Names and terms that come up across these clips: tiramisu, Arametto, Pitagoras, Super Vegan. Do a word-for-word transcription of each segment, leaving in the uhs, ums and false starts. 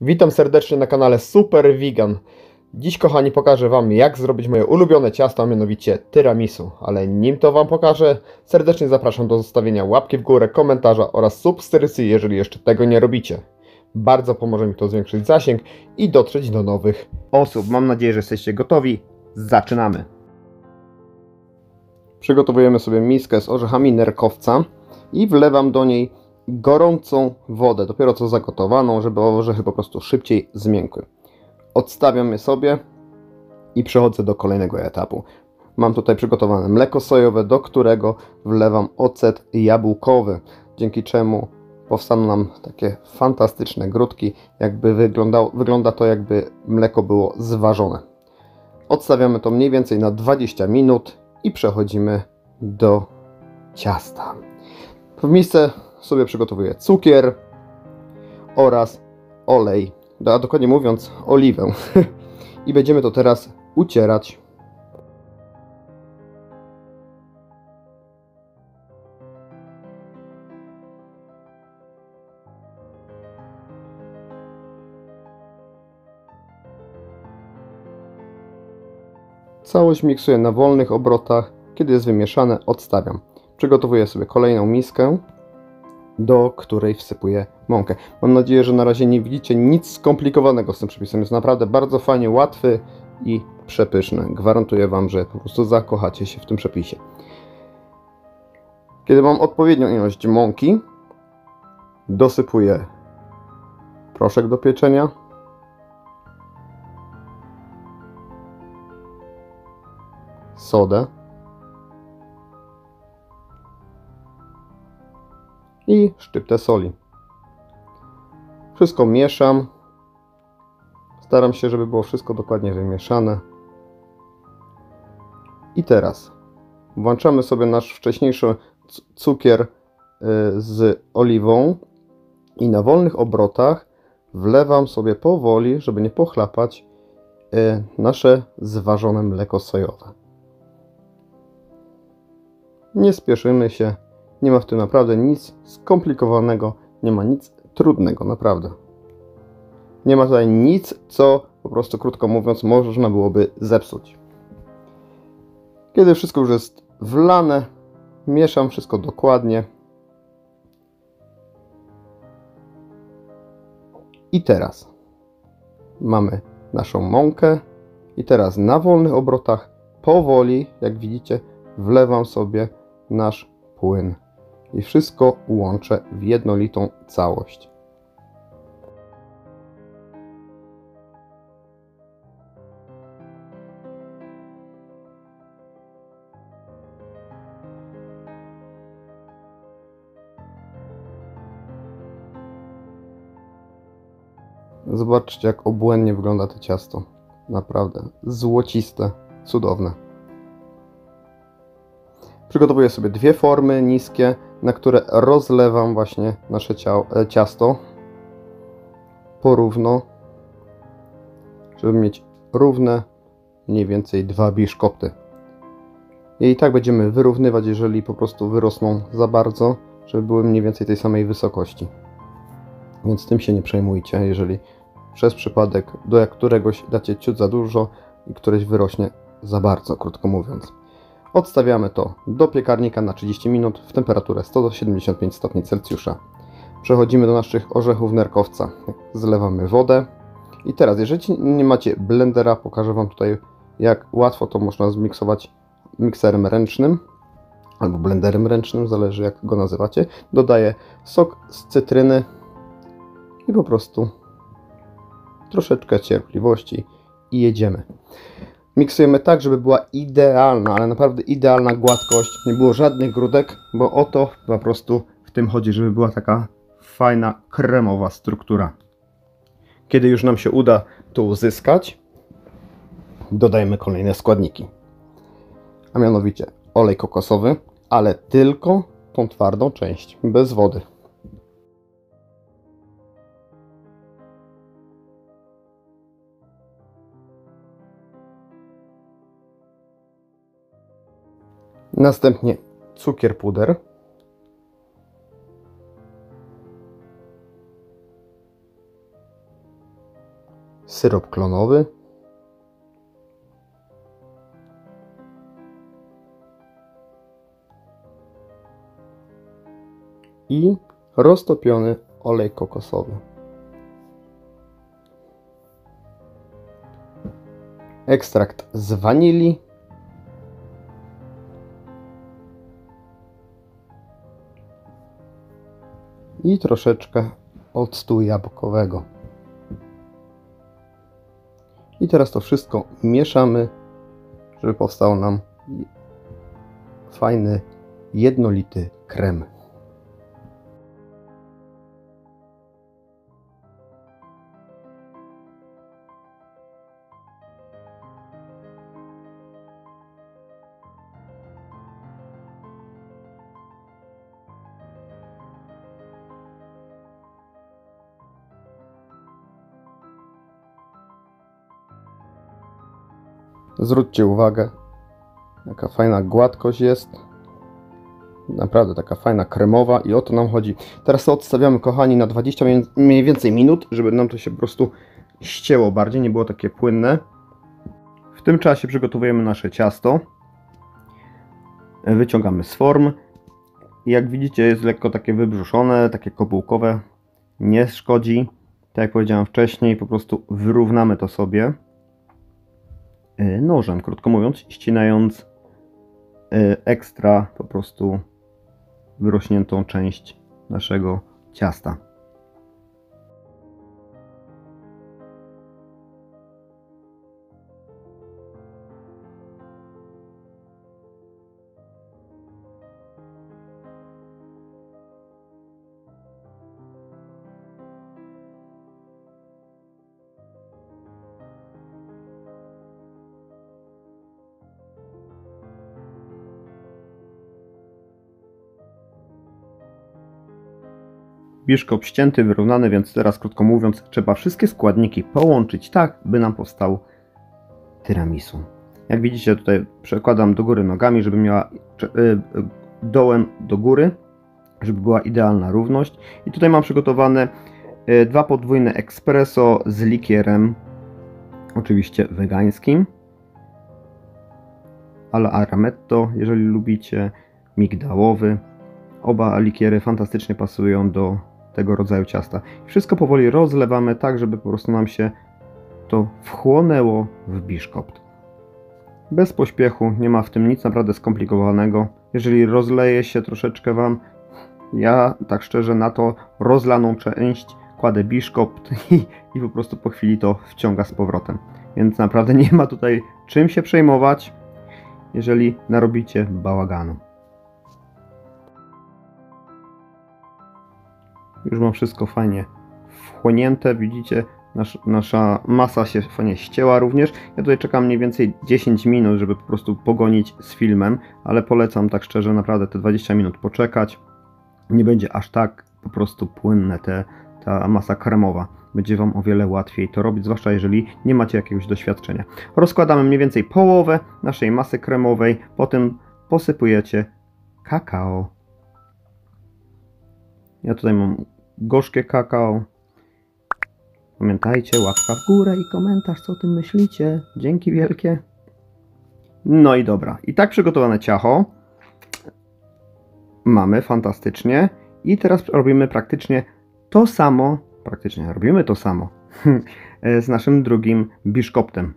Witam serdecznie na kanale Super Vegan. Dziś, kochani, pokażę Wam, jak zrobić moje ulubione ciasto, a mianowicie tiramisu. Ale nim to Wam pokażę, serdecznie zapraszam do zostawienia łapki w górę, komentarza oraz subskrypcji, jeżeli jeszcze tego nie robicie. Bardzo pomoże mi to zwiększyć zasięg i dotrzeć do nowych osób. Mam nadzieję, że jesteście gotowi. Zaczynamy! Przygotowujemy sobie miskę z orzechami nerkowca i wlewam do niej gorącą wodę, dopiero co zagotowaną, żeby orzechy po prostu szybciej zmiękły. Odstawiam je sobie i przechodzę do kolejnego etapu. Mam tutaj przygotowane mleko sojowe, do którego wlewam ocet jabłkowy, dzięki czemu powstaną nam takie fantastyczne grudki, jakby wyglądało, wygląda to, jakby mleko było zważone. Odstawiamy to mniej więcej na dwadzieścia minut i przechodzimy do ciasta. W misce sobie przygotowuję cukier oraz olej, a dokładnie mówiąc oliwę i będziemy to teraz ucierać. Całość miksuję na wolnych obrotach, kiedy jest wymieszane, odstawiam. Przygotowuję sobie kolejną miskę, do której wsypuję mąkę. Mam nadzieję, że na razie nie widzicie nic skomplikowanego z tym przepisem. Jest naprawdę bardzo fajnie, łatwy i przepyszny. Gwarantuję Wam, że po prostu zakochacie się w tym przepisie. Kiedy mam odpowiednią ilość mąki, dosypuję proszek do pieczenia, sodę i szczyptę soli. Wszystko mieszam. Staram się, żeby było wszystko dokładnie wymieszane. I teraz włączamy sobie nasz wcześniejszy cukier z oliwą i na wolnych obrotach wlewam sobie powoli, żeby nie pochlapać, nasze zważone mleko sojowe. Nie spieszymy się. Nie ma w tym naprawdę nic skomplikowanego, nie ma nic trudnego, naprawdę. Nie ma tutaj nic, co po prostu, krótko mówiąc, można byłoby zepsuć. Kiedy wszystko już jest wlane, mieszam wszystko dokładnie. I teraz mamy naszą mąkę i teraz na wolnych obrotach powoli, jak widzicie, wlewam sobie nasz płyn. I wszystko łączę w jednolitą całość. Zobaczcie, jak obłędnie wygląda to ciasto. Naprawdę złociste, cudowne. Przygotowuję sobie dwie formy niskie, na które rozlewam właśnie nasze ciasto porówno, żeby mieć równe mniej więcej dwa biszkopty. I tak będziemy wyrównywać, jeżeli po prostu wyrosną za bardzo, żeby były mniej więcej tej samej wysokości. Więc tym się nie przejmujcie, jeżeli przez przypadek do któregoś dacie ciut za dużo i któreś wyrośnie za bardzo, krótko mówiąc. Odstawiamy to do piekarnika na trzydzieści minut w temperaturę sto do siedemdziesięciu pięciu stopni Celsjusza. Przechodzimy do naszych orzechów nerkowca. Zlewamy wodę. I teraz, jeżeli nie macie blendera, pokażę Wam tutaj, jak łatwo to można zmiksować mikserem ręcznym albo blenderem ręcznym, zależy jak go nazywacie. Dodaję sok z cytryny i po prostu troszeczkę cierpliwości i jedziemy. Miksujemy tak, żeby była idealna, ale naprawdę idealna gładkość. Nie było żadnych grudek, bo o to po prostu w tym chodzi, żeby była taka fajna, kremowa struktura. Kiedy już nam się uda to uzyskać, dodajemy kolejne składniki. A mianowicie olej kokosowy, ale tylko tą twardą część, bez wody. Następnie cukier puder. syrop klonowy, i roztopiony olej kokosowy. Ekstrakt z wanilii i troszeczkę octu jabłkowego. I teraz to wszystko mieszamy, żeby powstał nam fajny, jednolity krem. Zwróćcie uwagę, jaka fajna gładkość jest. Naprawdę taka fajna kremowa i o to nam chodzi. Teraz to odstawiamy, kochani, na dwadzieścia mniej więcej minut, żeby nam to się po prostu ścięło bardziej, nie było takie płynne. W tym czasie przygotowujemy nasze ciasto. Wyciągamy z form. Jak widzicie, jest lekko takie wybrzuszone, takie kopułkowe. Nie szkodzi. Tak jak powiedziałem wcześniej, po prostu wyrównamy to sobie nożem, krótko mówiąc, ścinając ekstra po prostu wyrośniętą część naszego ciasta. Bierzko obścięty, wyrównany, więc teraz, krótko mówiąc, trzeba wszystkie składniki połączyć tak, by nam powstał tiramisu. Jak widzicie, tutaj przekładam do góry nogami, żeby miała dołem do góry, żeby była idealna równość. I tutaj mam przygotowane dwa podwójne espresso z likierem, oczywiście wegańskim, ale Arametto, jeżeli lubicie, migdałowy. Oba likiery fantastycznie pasują do tego rodzaju ciasta. Wszystko powoli rozlewamy tak, żeby po prostu nam się to wchłonęło w biszkopt. Bez pośpiechu, nie ma w tym nic naprawdę skomplikowanego. Jeżeli rozleje się troszeczkę Wam, ja tak szczerze na to rozlaną część kładę biszkopt i, i po prostu po chwili to wciąga z powrotem. Więc naprawdę nie ma tutaj czym się przejmować, jeżeli narobicie bałaganu. Już mam wszystko fajnie wchłonięte, widzicie, nasz, nasza masa się fajnie ścięła również. Ja tutaj czekam mniej więcej dziesięć minut, żeby po prostu pogonić z filmem, ale polecam tak szczerze naprawdę te dwadzieścia minut poczekać. Nie będzie aż tak po prostu płynne te, ta masa kremowa. Będzie Wam o wiele łatwiej to robić, zwłaszcza jeżeli nie macie jakiegoś doświadczenia. Rozkładamy mniej więcej połowę naszej masy kremowej, potem posypujecie kakao. Ja tutaj mam gorzkie kakao. Pamiętajcie, łapka w górę i komentarz, co o tym myślicie. Dzięki wielkie. No i dobra. I tak przygotowane ciacho mamy fantastycznie. I teraz robimy praktycznie to samo. Praktycznie robimy to samo z naszym drugim biszkoptem.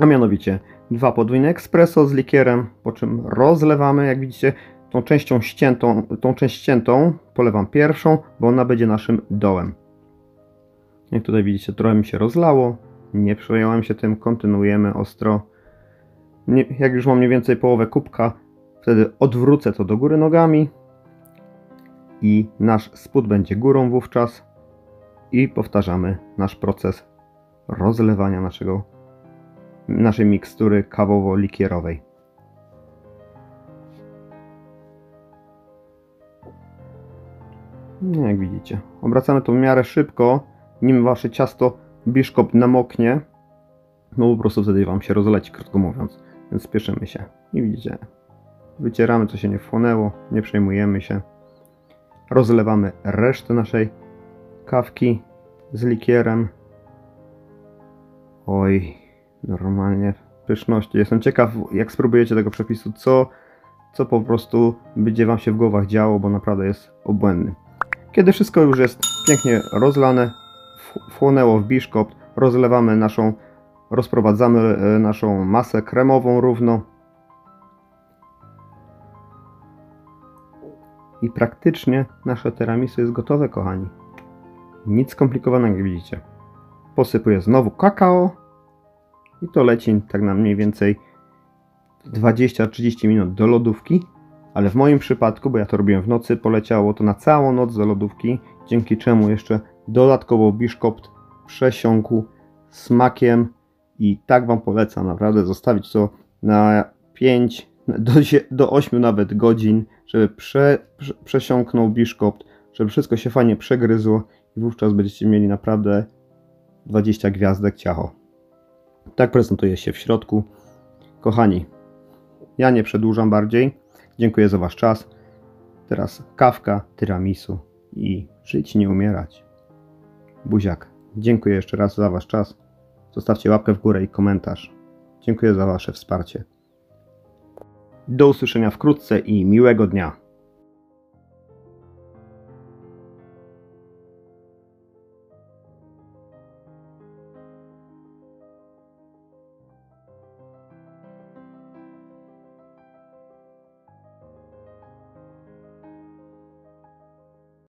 A mianowicie dwa podwójne espresso z likierem, po czym rozlewamy, jak widzicie. Tą częścią ściętą, tą część ściętą polewam pierwszą, bo ona będzie naszym dołem. Jak tutaj widzicie, trochę mi się rozlało. Nie przejąłem się tym, kontynuujemy ostro. Nie, jak już mam mniej więcej połowę kubka, wtedy odwrócę to do góry nogami. I nasz spód będzie górą wówczas. I powtarzamy nasz proces rozlewania naszego, naszej mikstury kawowo-likierowej. Jak widzicie, obracamy to w miarę szybko, nim wasze ciasto biszkopt namoknie, no po prostu wtedy wam się rozleci, krótko mówiąc, więc spieszymy się. I widzicie, wycieramy, co się nie wchłonęło, nie przejmujemy się. Rozlewamy resztę naszej kawki z likierem Oj, normalnie pyszności. Jestem ciekaw, jak spróbujecie tego przepisu, co, co po prostu będzie wam się w głowach działo, bo naprawdę jest obłędny. Kiedy wszystko już jest pięknie rozlane, wchłonęło w biszkopt, rozlewamy naszą, rozprowadzamy naszą masę kremową równo. I praktycznie nasze tiramisu jest gotowe, kochani. Nic skomplikowanego, jak widzicie. Posypuję znowu kakao i to leci tak na mniej więcej dwadzieścia trzydzieści minut do lodówki. Ale w moim przypadku, bo ja to robiłem w nocy, poleciało to na całą noc do lodówki, dzięki czemu jeszcze dodatkowo biszkopt przesiąkł smakiem i tak wam polecam naprawdę zostawić to na pięć do ośmiu nawet godzin, żeby prze, prze, przesiąknął biszkopt, żeby wszystko się fajnie przegryzło i wówczas będziecie mieli naprawdę dwadzieścia gwiazdek ciacho. Tak prezentuje się w środku. Kochani, ja nie przedłużam bardziej. Dziękuję za wasz czas. Teraz kawka, tiramisu i żyć, nie umierać. Buziak. Dziękuję jeszcze raz za wasz czas. Zostawcie łapkę w górę i komentarz. Dziękuję za wasze wsparcie. Do usłyszenia wkrótce i miłego dnia.